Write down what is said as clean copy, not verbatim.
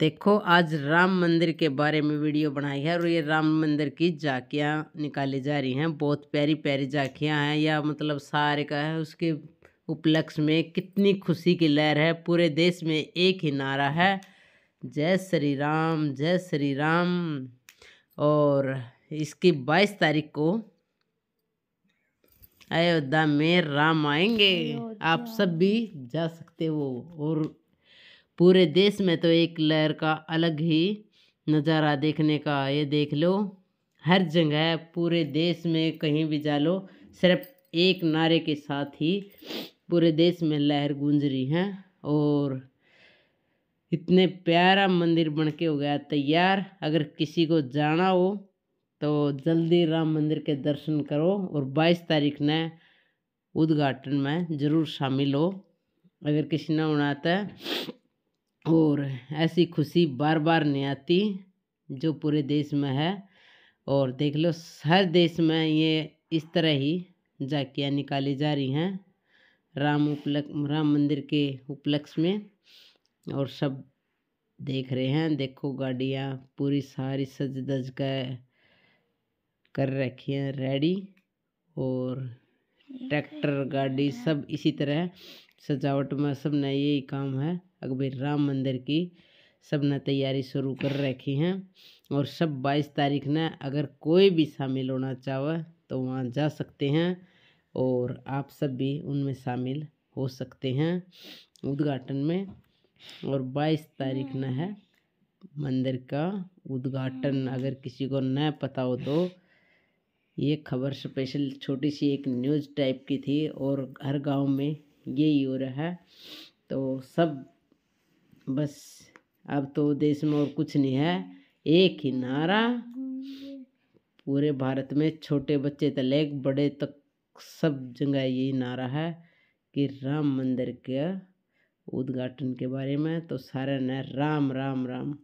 देखो आज राम मंदिर के बारे में वीडियो बनाई है और ये राम मंदिर की झांकियाँ निकाली जा रही हैं। बहुत प्यारी प्यारी झांकियाँ हैं। या मतलब सारे का है उसके उपलक्ष्य में कितनी खुशी की लहर है। पूरे देश में एक ही नारा है, जय श्री राम, जय श्री राम। और इसकी 22 तारीख को अयोध्या में राम आएंगे, आप सब भी जा सकते हो। और पूरे देश में तो एक लहर का अलग ही नज़ारा देखने का, ये देख लो हर जगह पूरे देश में कहीं भी जा लो, सिर्फ एक नारे के साथ ही पूरे देश में लहर गूंज रही है। और इतने प्यारा मंदिर बन के हो गया तैयार। अगर किसी को जाना हो तो जल्दी राम मंदिर के दर्शन करो और 22 तारीख ने उद्घाटन में ज़रूर शामिल हो अगर किसी ने होना आता है। और ऐसी खुशी बार बार नहीं आती जो पूरे देश में है। और देख लो हर देश में ये इस तरह ही झांकियाँ निकाली जा रही हैं राम मंदिर के उपलक्ष्य में। और सब देख रहे हैं, देखो गाड़ियाँ पूरी सारी सज धज कर रखी हैं रेडी। और ट्रैक्टर गाड़ी सब इसी तरह सजावट में सब ने यही काम है। अभी राम मंदिर की सब ने तैयारी शुरू कर रखी हैं। और सब 22 तारीख ने अगर कोई भी शामिल होना चाहे तो वहाँ जा सकते हैं और आप सब भी उनमें शामिल हो सकते हैं उद्घाटन में। और 22 तारीख ने है मंदिर का उद्घाटन। अगर किसी को न पता हो तो ये खबर स्पेशल छोटी सी एक न्यूज़ टाइप की थी और हर गांव में यही हो रहा है। तो सब बस अब तो देश में और कुछ नहीं है, एक ही नारा पूरे भारत में। छोटे बच्चे से लेकर बड़े तक सब जगह यही नारा है कि राम मंदिर के उद्घाटन के बारे में। तो सारे ने राम राम राम